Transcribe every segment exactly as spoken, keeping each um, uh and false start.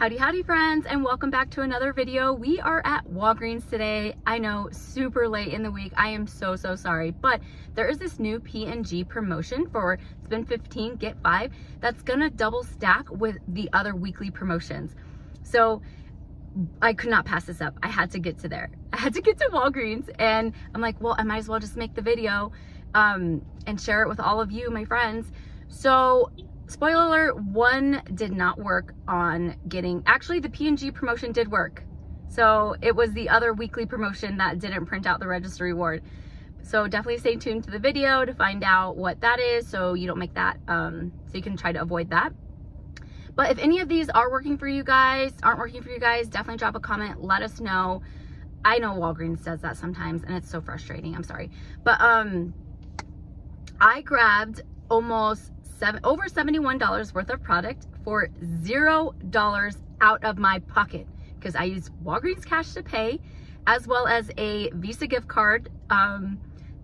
Howdy, howdy friends, and welcome back to another video. We are at Walgreens today. I know, super late in the week. I am so, so sorry, but there is this new P and G promotion for spend fifteen, get five, that's gonna double stack with the other weekly promotions. So I could not pass this up. I had to get to there. I had to get to Walgreens, and I'm like, well, I might as well just make the video um, and share it with all of you, my friends. So, spoiler alert, one did not work on getting, actually the P and G promotion did work. So it was the other weekly promotion that didn't print out the Register Reward. So definitely stay tuned to the video to find out what that is so you don't make that, um, so you can try to avoid that. But if any of these are working for you guys, aren't working for you guys, definitely drop a comment, let us know. I know Walgreens does that sometimes and it's so frustrating, I'm sorry. But um, I grabbed almost over seventy-one dollars worth of product for zero dollars out of my pocket because I use Walgreens cash to pay, as well as a Visa gift card um,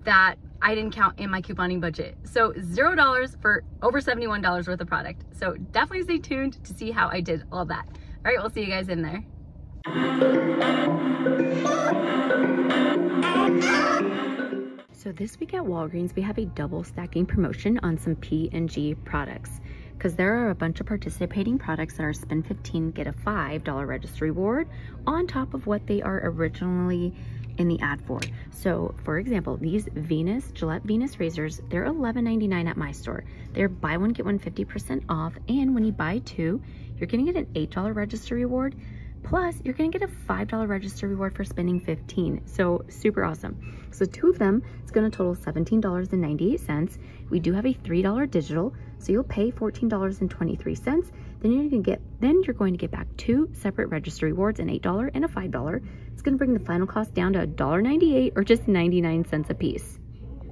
that I didn't count in my couponing budget. So zero dollars for over seventy-one dollars worth of product. So definitely stay tuned to see how I did all that. All right, we'll see you guys in there. So this week at Walgreens, we have a double stacking promotion on some P and G products because there are a bunch of participating products that are spend fifteen, get a five dollar Register Reward on top of what they are originally in the ad for. So for example, these Venus, Gillette Venus razors, they're eleven ninety-nine at my store. They're buy one, get one fifty percent off. And when you buy two, you're gonna get an eight dollar Register Reward. Plus, you're gonna get a five dollar Register Reward for spending fifteen. So super awesome. So two of them, it's gonna total seventeen ninety-eight. We do have a three dollar digital, so you'll pay fourteen twenty-three. Then you're gonna get, then you're going to get back two separate Register Rewards, an eight dollar and a five dollar. It's gonna bring the final cost down to one ninety-eight or just ninety-nine cents a piece.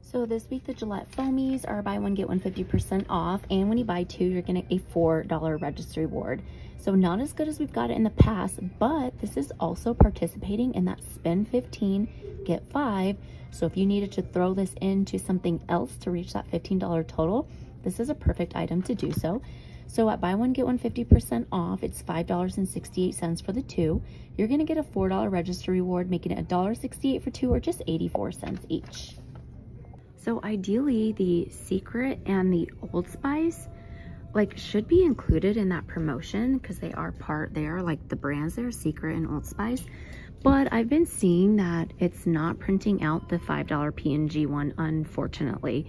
So this week, the Gillette Foamies are buy one, get one fifty percent off. And when you buy two, you're gonna get a four dollar Register Reward. So not as good as we've got it in the past, but this is also participating in that spend fifteen, get five. So if you needed to throw this into something else to reach that fifteen dollar total, this is a perfect item to do so. So at buy one, get one fifty percent off, it's five sixty-eight for the two. You're gonna get a four dollar Register Reward, making it one sixty-eight for two or just eighty-four cents each. So ideally the Secret and the Old Spice like should be included in that promotion because they are part, they are like the brands there, Secret and Old Spice. But I've been seeing that it's not printing out the five dollar P and G one, unfortunately.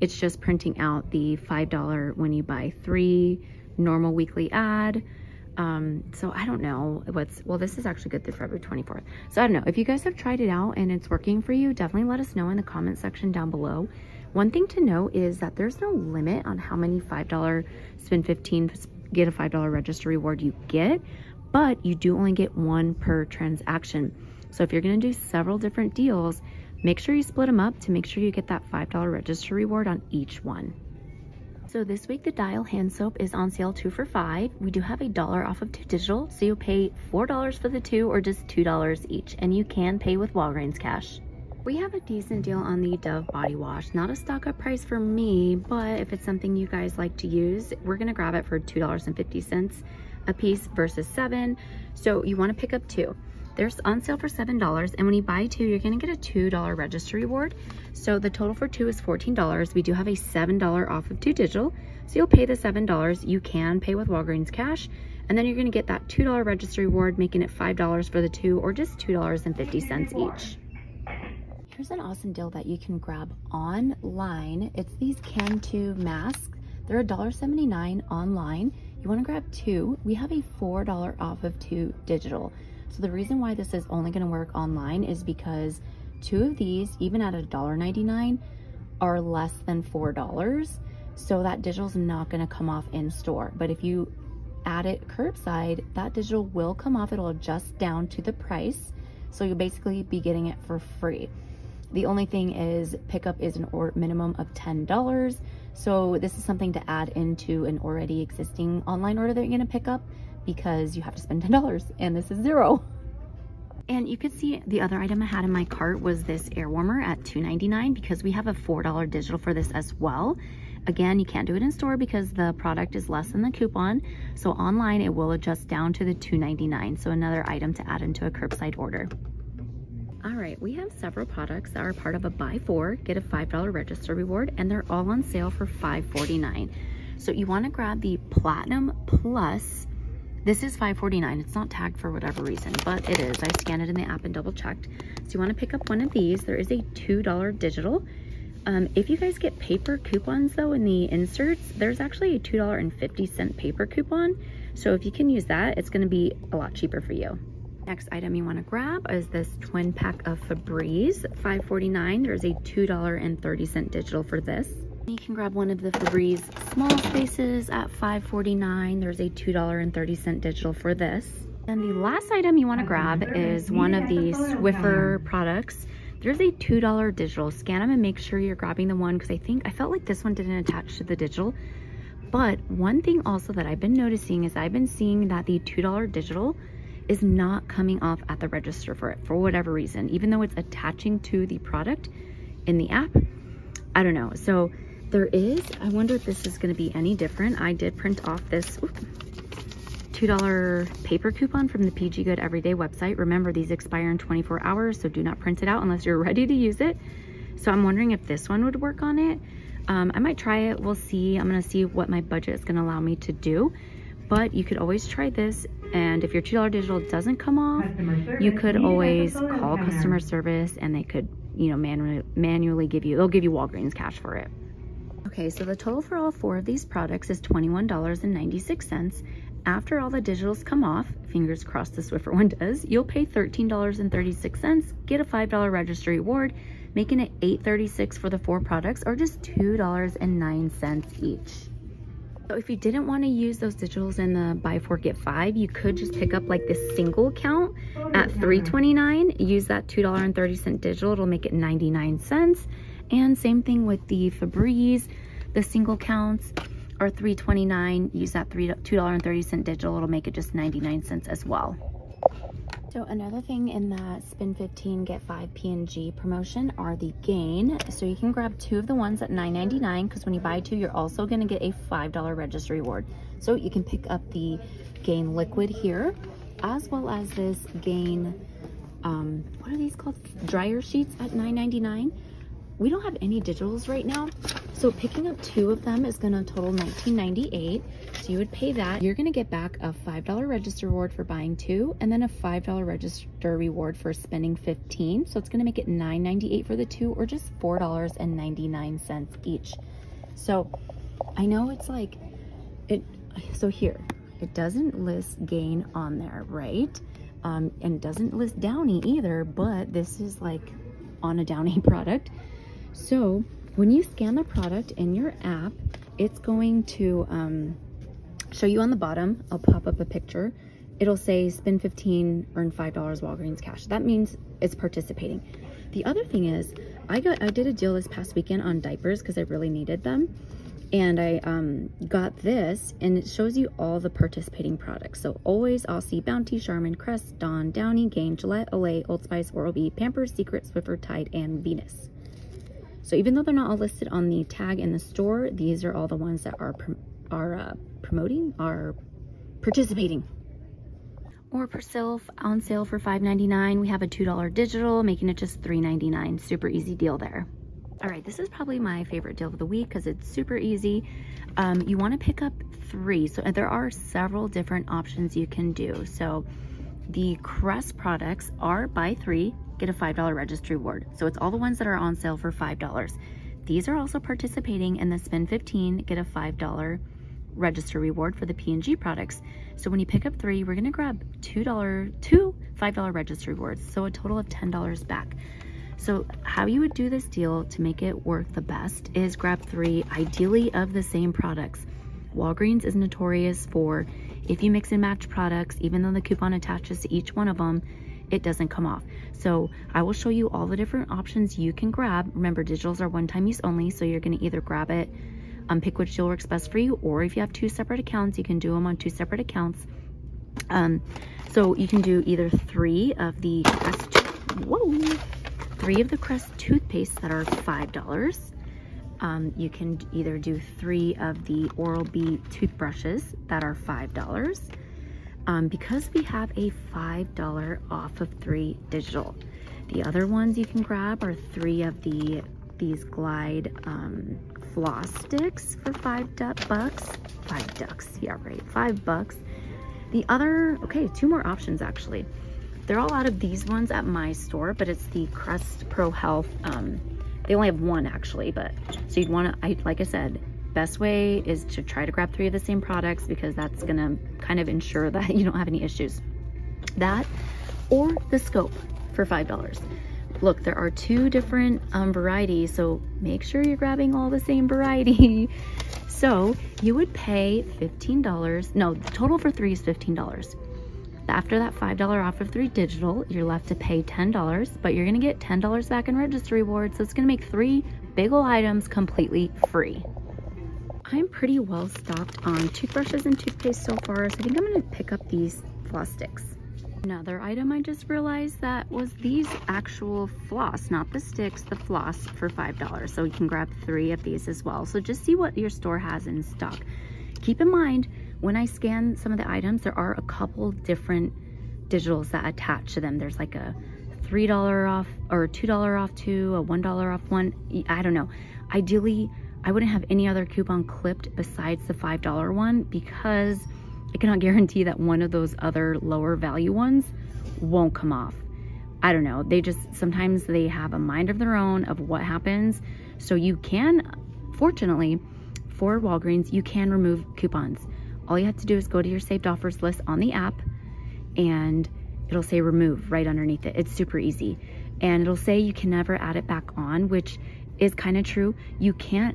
It's just printing out the five dollar when you buy three, normal weekly ad. Um, so I don't know what's, well, this is actually good through February twenty-fourth. So I don't know, if you guys have tried it out and it's working for you, definitely let us know in the comment section down below. One thing to note is that there's no limit on how many five dollar spend fifteen, get a five dollar Register Reward you get, but you do only get one per transaction. So if you're gonna do several different deals, make sure you split them up to make sure you get that five dollar Register Reward on each one. So this week, the Dial hand soap is on sale two for five. We do have a dollar off of two digital, so you'll pay four dollars for the two or just two dollars each, and you can pay with Walgreens cash. We have a decent deal on the Dove body wash. Not a stock up price for me, but if it's something you guys like to use, we're gonna grab it for two fifty a piece versus seven. So you wanna pick up two. They're on sale for seven dollars, and when you buy two, you're gonna get a two dollar Register Reward. So the total for two is fourteen dollars. We do have a seven dollar off of two digital. So you'll pay the seven dollars. You can pay with Walgreens cash, and then you're gonna get that two dollar Register Reward, making it five dollars for the two or just two fifty each. Here's an awesome deal that you can grab online. It's these Can two masks. They're one seventy-nine online. You wanna grab two. We have a four dollar off of two digital. So the reason why this is only gonna work online is because two of these, even at one ninety-nine, are less than four dollars. So that digital's not gonna come off in store. But if you add it curbside, that digital will come off. It'll adjust down to the price. So you'll basically be getting it for free. The only thing is pickup is an or minimum of ten dollars. So this is something to add into an already existing online order that you're gonna pick up because you have to spend ten dollars and this is zero. And you can see the other item I had in my cart was this air warmer at two ninety-nine because we have a four dollar digital for this as well. Again, you can't do it in store because the product is less than the coupon. So online, it will adjust down to the two ninety-nine. So another item to add into a curbside order. All right, we have several products that are part of a buy four, get a five dollar register reward, and they're all on sale for five forty-nine. So you wanna grab the Platinum Plus. This is five forty-nine, it's not tagged for whatever reason, but it is. I scanned it in the app and double checked. So you wanna pick up one of these. There is a two dollar digital. Um, if you guys get paper coupons though in the inserts, there's actually a two fifty paper coupon. So if you can use that, it's gonna be a lot cheaper for you. Next item you want to grab is this twin pack of Febreze, five forty-nine. There's a two thirty digital for this. You can grab one of the Febreze small spaces at five forty-nine. There's a two thirty digital for this. And the last item you want to grab is one of the Swiffer products. There's a two dollar digital. Scan them and make sure you're grabbing the one because I think I felt like this one didn't attach to the digital. But one thing also that I've been noticing is I've been seeing that the two dollar digital is not coming off at the register for it for whatever reason, even though it's attaching to the product in the app. I don't know. So there is, I wonder if this is going to be any different. I did print off this oops, two dollar paper coupon from the P G Good Everyday website. Remember, these expire in twenty-four hours, so do not print it out unless you're ready to use it. So I'm wondering if this one would work on it. Um, I might try it. We'll see. I'm going to see what my budget is going to allow me to do. But you could always try this, and if your two dollar digital doesn't come off, you could always call customer service and they could, you know, manually manually give you, they'll give you Walgreens cash for it. Okay, so the total for all four of these products is twenty-one ninety-six. After all the digitals come off, fingers crossed the Swiffer one does, you'll pay thirteen thirty-six, get a five dollar register reward, making it eight thirty-six for the four products, or just two oh nine each. So if you didn't want to use those digitals in the buy four get five, you could just pick up like this single count at three twenty-nine, use that two thirty digital, it'll make it ninety-nine cents. And same thing with the Febreze, the single counts are three twenty-nine, use that two thirty digital, it'll make it just ninety-nine cents as well. So another thing in that Spin fifteen Get five P and G promotion are the Gain. So you can grab two of the ones at nine ninety-nine because when you buy two, you're also going to get a five dollar register reward. So you can pick up the Gain Liquid here, as well as this Gain, um, what are these called? Dryer sheets at nine ninety-nine. We don't have any digitals right now, so picking up two of them is going to total nineteen ninety-eight. So you would pay that. You're going to get back a five dollar register reward for buying two, and then a five dollar register reward for spending fifteen. So it's going to make it nine ninety-eight for the two, or just four ninety-nine each. So I know it's like it. So here, it doesn't list Gain on there, right? Um, and it doesn't list Downy either. But this is like on a Downy product. So when you scan the product in your app, it's going to um, show you on the bottom, I'll pop up a picture. It'll say spend fifteen, earn five dollars Walgreens cash. That means it's participating. The other thing is I got, I did a deal this past weekend on diapers because I really needed them. And I um, got this, and it shows you all the participating products. So Always, Aussie, Bounty, Charmin, Crest, Dawn, Downy, Gain, Gillette, Olay, Old Spice, Oral-B, Pampers, Secret, Swiffer, Tide, and Venus. So even though they're not all listed on the tag in the store, these are all the ones that are are uh, promoting, are participating. Or for sale, on sale for five ninety-nine. We have a two dollar digital, making it just three ninety-nine. Super easy deal there. All right, this is probably my favorite deal of the week because it's super easy. Um, you want to pick up three. So there are several different options you can do. So the Crest products are buy three, get a five dollar registry reward. So it's all the ones that are on sale for five dollars. These are also participating in the Spend fifteen, get a five dollar register reward for the P and G products. So when you pick up three, we're going to grab two dollars, two five dollar register rewards. So a total of ten dollars back. So how you would do this deal to make it work the best is grab three, ideally of the same products. Walgreens is notorious for if you mix and match products, even though the coupon attaches to each one of them, it doesn't come off. So I will show you all the different options you can grab. Remember, digitals are one-time use only, so you're going to either grab it, um, pick which deal works best for you, or if you have two separate accounts, you can do them on two separate accounts. Um, so you can do either three of the Crest, whoa, three of the Crest toothpaste that are five dollars, Um, you can either do three of the Oral-B toothbrushes that are five dollars. Um, because we have a five dollar off of three digital. The other ones you can grab are three of the these Glide um, floss sticks for five bucks. Five ducks, yeah right, five bucks. The other, okay, two more options actually. They're all out of these ones at my store, but it's the Crest Pro Health. Um, they only have one actually, but so you'd wanna, I, like I said, best way is to try to grab three of the same products because that's gonna kind of ensure that you don't have any issues. That or the scope for five dollars. Look, there are two different um, varieties, so make sure you're grabbing all the same variety. So you would pay fifteen dollars. No, the total for three is fifteen dollars. After that five dollar off of three digital, you're left to pay ten dollars, but you're gonna get ten dollars back in Register Rewards, so it's gonna make three big ol' items completely free. I'm pretty well stocked on toothbrushes and toothpaste so far, so I think I'm gonna pick up these floss sticks. Another item I just realized that was these actual floss, not the sticks, the floss for five dollars. So you can grab three of these as well. So just see what your store has in stock. Keep in mind, when I scan some of the items, there are a couple different digitals that attach to them. There's like a three dollar off or two dollar off two, a one dollar off one, I don't know. Ideally, I wouldn't have any other coupon clipped besides the five dollar one because I cannot guarantee that one of those other lower value ones won't come off. I don't know. They just, sometimes they have a mind of their own of what happens. So you can, fortunately for Walgreens, you can remove coupons. All you have to do is go to your saved offers list on the app and it'll say remove right underneath it. It's super easy. And it'll say you can never add it back on, which is kind of true. You can't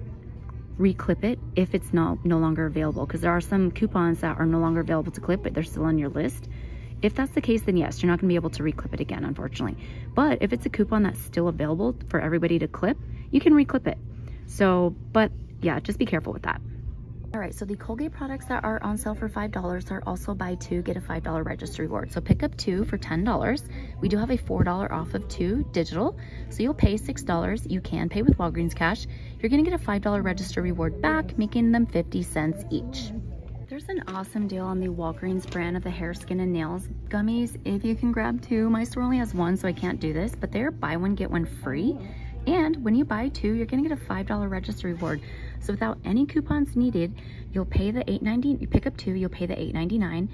reclip it if it's not no longer available, because there are some coupons that are no longer available to clip but they're still on your list. If that's the case, then yes, you're not gonna be able to reclip it again, unfortunately. But if it's a coupon that's still available for everybody to clip, you can reclip it. So, but yeah, just be careful with that. All right, so the Colgate products that are on sale for five dollars are also buy two, get a five dollar Register Reward. So pick up two for ten dollars. We do have a four dollar off of two digital. So you'll pay six dollars. You can pay with Walgreens cash. You're gonna get a five dollar Register Reward back, making them fifty cents each. There's an awesome deal on the Walgreens brand of the hair, skin, and nails gummies. If you can grab two, my store only has one, so I can't do this, but they're buy one, get one free. And when you buy two, you're gonna get a five dollar Register Reward. So without any coupons needed, you'll pay the eight ninety-nine. You pick up two, you'll pay the eight ninety-nine.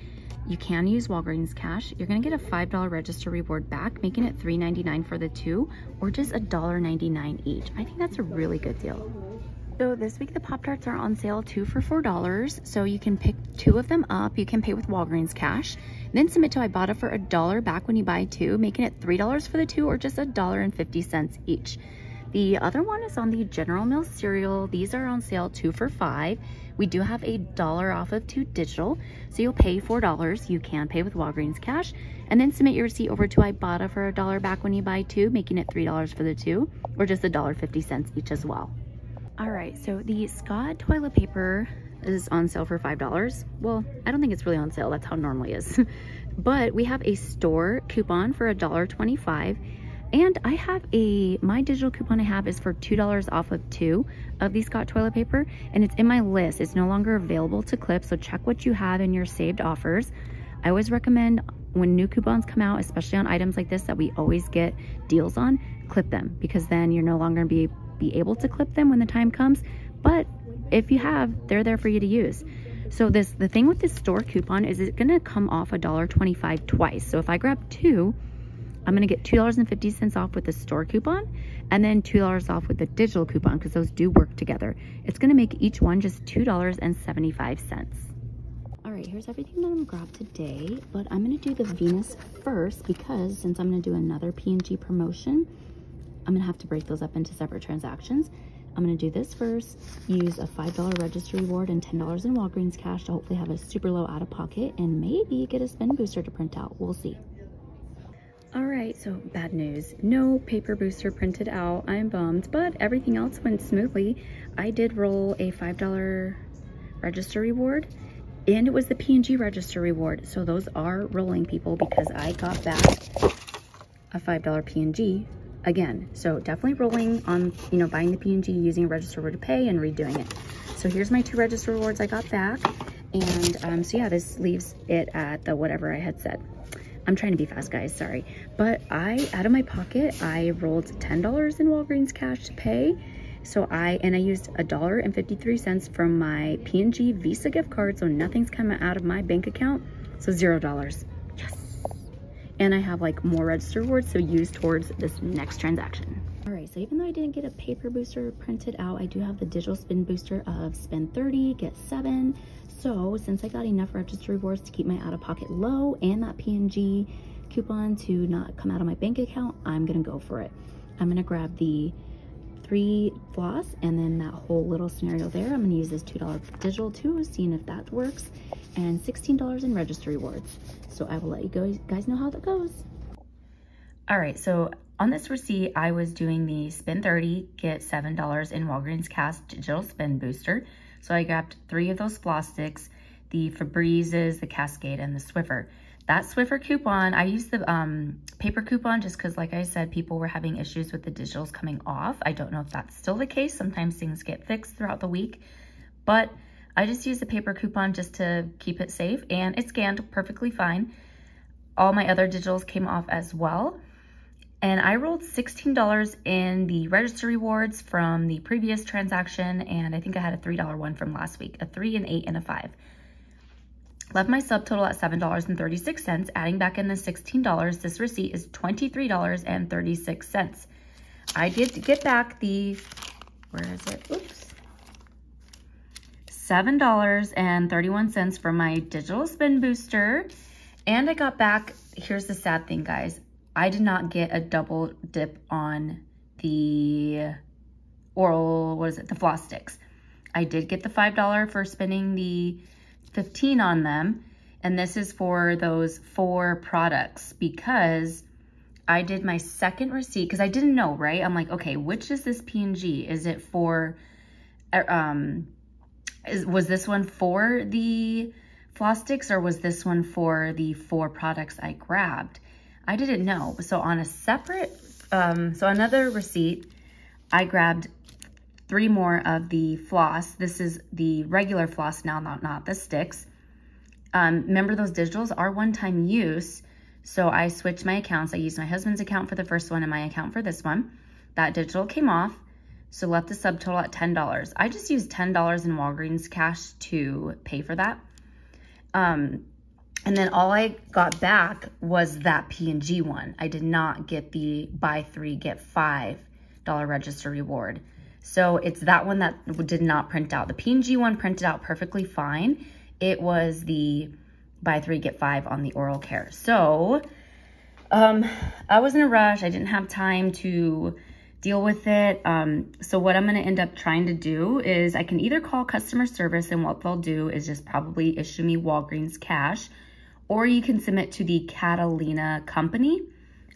You can use Walgreens cash. You're gonna get a five dollar Register Reward back, making it three ninety-nine for the two, or just one ninety-nine each. I think that's a really good deal. So this week the Pop-Tarts are on sale two for four dollars. So you can pick two of them up. You can pay with Walgreens cash, then submit to Ibotta for a dollar back when you buy two, making it three dollars for the two, or just one fifty each. The other one is on the General Mills cereal. These are on sale two for five. We do have a dollar off of two digital. So you'll pay four dollars. You can pay with Walgreens cash and then submit your receipt over to Ibotta for a dollar back when you buy two, making it three dollars for the two, or just one fifty each as well. All right, so the Scott toilet paper is on sale for five dollars. Well, I don't think it's really on sale. That's how it normally is. But we have a store coupon for one twenty-five. And I have a, my digital coupon I have is for two dollars off of two of the Scott toilet paper, and it's in my list. It's no longer available to clip, so check what you have in your saved offers. I always recommend when new coupons come out, especially on items like this that we always get deals on, clip them, because then you're no longer be, be able to clip them when the time comes. But if you have, they're there for you to use. So this, the thing with this store coupon is it's gonna come off one twenty-five twice. So if I grab two, I'm gonna get two fifty off with the store coupon and then two dollars off with the digital coupon, because those do work together. It's gonna make each one just two seventy-five. All right, here's everything that I'm gonna grab today, but I'm gonna do the Venus first because since I'm gonna do another P and G promotion, I'm gonna have to break those up into separate transactions. I'm gonna do this first, use a five dollar Register Reward and ten dollars in Walgreens cash to hopefully have a super low out of pocket and maybe get a spin booster to print out, we'll see. All right, so bad news. No paper booster printed out. I'm bummed, but everything else went smoothly. I did roll a five dollar Register Reward, and it was the P and G Register Reward. So those are rolling, people, because I got back a five dollar P and G again. So definitely rolling on, you know, buying the P and G, using a register reward to pay and redoing it. So here's my two register rewards I got back. And um, so yeah, this leaves it at the whatever I had said. I'm trying to be fast, guys, sorry. But I, out of my pocket, I rolled ten dollars in Walgreens cash to pay. So I, and I used a dollar and fifty-three cents from my P and G Visa gift card, so nothing's coming out of my bank account. So zero dollars, yes. And I have like more register rewards, so use towards this next transaction. All right, so even though I didn't get a paper booster printed out, I do have the digital spin booster of spend thirty, get seven. So since I got enough register rewards to keep my out-of-pocket low and that P and G coupon to not come out of my bank account, I'm gonna go for it. I'm gonna grab the three floss and then that whole little scenario there. I'm gonna use this two dollar digital too, seeing if that works, and sixteen dollars in register rewards. So I will let you guys know how that goes. All right, so on this receipt, I was doing the spend thirty, get seven dollars in Walgreens cash digital spend booster. So I grabbed three of those Flossticks, the Febrezes, the Cascade, and the Swiffer. That Swiffer coupon, I used the um, paper coupon just because, like I said, people were having issues with the digitals coming off. I don't know if that's still the case. Sometimes things get fixed throughout the week. But I just used the paper coupon just to keep it safe, and it scanned perfectly fine. All my other digitals came off as well. And I rolled sixteen dollars in the register rewards from the previous transaction, and I think I had a three dollar one from last week, a three, an eight, and a five. Left my subtotal at seven dollars and thirty-six cents. Adding back in the sixteen dollars, this receipt is twenty-three dollars and thirty-six cents. I did get back the, where is it? Oops. seven dollars and thirty-one cents from my digital spin booster. And I got back, here's the sad thing, guys. I did not get a double dip on the oral, what is it, the floss sticks. I did get the five dollars for spending the fifteen on them. And this is for those four products because I did my second receipt, because I didn't know, right? I'm like, okay, which is this P and G? Is it for, um, is, was this one for the floss sticks or was this one for the four products I grabbed? I didn't know. So on a separate, um, so another receipt, I grabbed three more of the floss. This is the regular floss now, not, not the sticks. Um, remember those digitals are one-time use. So I switched my accounts. I used my husband's account for the first one and my account for this one. That digital came off. So left the subtotal at ten dollars. I just used ten dollars in Walgreens cash to pay for that. Um, And then all I got back was that P and G one. I did not get the buy three, get five dollar register reward. So it's that one that did not print out. The P and G one printed out perfectly fine. It was the buy three, get five on the oral care. So um, I was in a rush. I didn't have time to deal with it. Um, so what I'm gonna end up trying to do is I can either call customer service, and what they'll do is just probably issue me Walgreens cash, or you can submit to the Catalina company.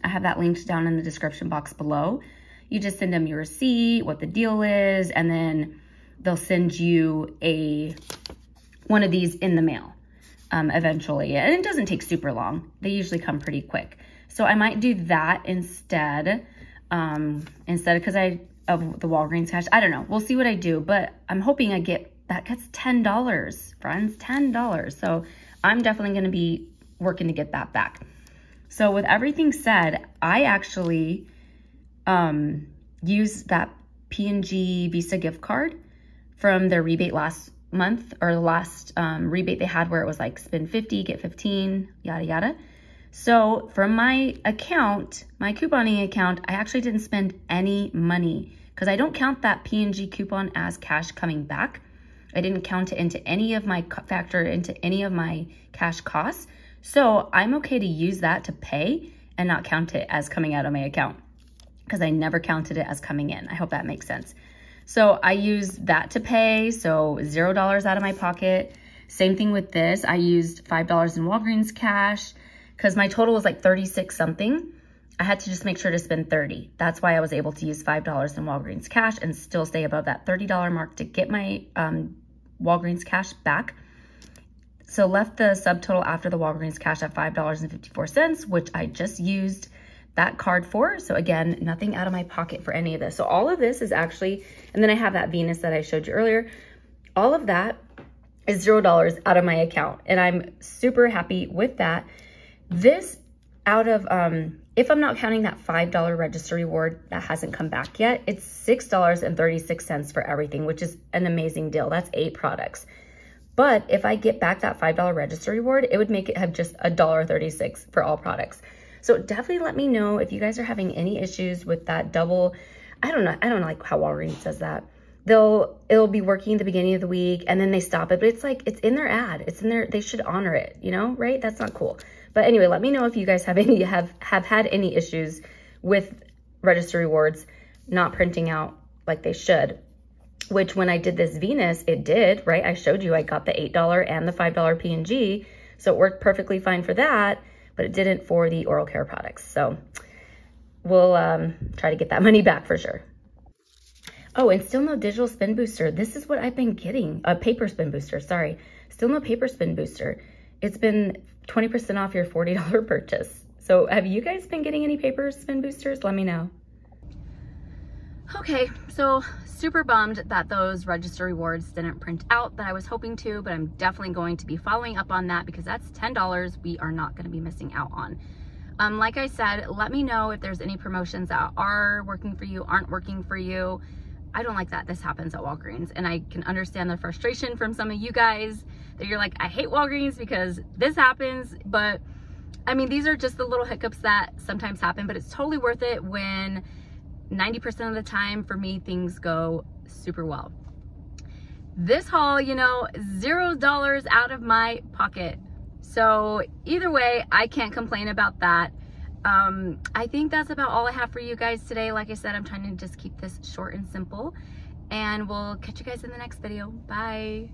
I have that linked down in the description box below. You just send them your receipt, what the deal is, and then they'll send you a one of these in the mail um, eventually. And it doesn't take super long. They usually come pretty quick. So I might do that instead, um, instead because I of the Walgreens cash. I don't know. We'll see what I do, but I'm hoping I get, that gets ten dollars, friends, ten dollars. So I'm definitely going to be working to get that back. So with everything said, I actually um, used that P and G Visa gift card from their rebate last month, or the last um, rebate they had where it was like spend fifty, get fifteen, yada, yada. So from my account, my couponing account, I actually didn't spend any money because I don't count that P and G coupon as cash coming back. I didn't count it into any of my factor into any of my cash costs. So I'm okay to use that to pay and not count it as coming out of my account because I never counted it as coming in. I hope that makes sense. So I used that to pay. So zero dollars out of my pocket. Same thing with this. I used five dollars in Walgreens cash because my total was like thirty-six something. I had to just make sure to spend thirty. That's why I was able to use five dollars in Walgreens cash and still stay above that thirty dollar mark to get my um, Walgreens cash back. So left the subtotal after the Walgreens cash at five dollars and fifty-four cents, which I just used. that card for. So again, nothing out of my pocket for any of this. So all of this is actually, and then I have that Venus that I showed you earlier. All of that is zero dollars out of my account. And I'm super happy with that. This out of, um, if I'm not counting that five dollar register reward that hasn't come back yet, it's six dollars and thirty-six cents for everything, which is an amazing deal. That's eight products. But if I get back that five dollar register reward, it would make it have just one dollar and thirty-six cents for all products. So definitely let me know if you guys are having any issues with that double. I don't know. I don't like how Walgreens does that. They'll, it'll be working at the beginning of the week and then they stop it. But it's like, it's in their ad. It's in their, they should honor it, you know, right? That's not cool. But anyway, let me know if you guys have any, have, have had any issues with register rewards not printing out like they should, which when I did this Venus, it did, right? I showed you, I got the eight dollar and the five dollar P and G. So it worked perfectly fine for that, but it didn't for the oral care products. So we'll um, try to get that money back for sure. Oh, and still no digital spin booster. This is what I've been getting. A uh, paper spin booster, sorry. Still no paper spin booster. It's been twenty percent off your forty dollar purchase. So have you guys been getting any paper spin boosters? Let me know. Okay, so super bummed that those register rewards didn't print out that I was hoping to, but I'm definitely going to be following up on that because that's ten dollars we are not gonna be missing out on. Um, like I said, let me know if there's any promotions that are working for you, aren't working for you. I don't like that this happens at Walgreens, and I can understand the frustration from some of you guys that you're like, I hate Walgreens because this happens, but I mean, these are just the little hiccups that sometimes happen, but it's totally worth it when ninety percent of the time for me, things go super well. This haul, you know, zero dollars out of my pocket. So either way, I can't complain about that. Um, I think that's about all I have for you guys today. Like I said, I'm trying to just keep this short and simple, and we'll catch you guys in the next video. Bye.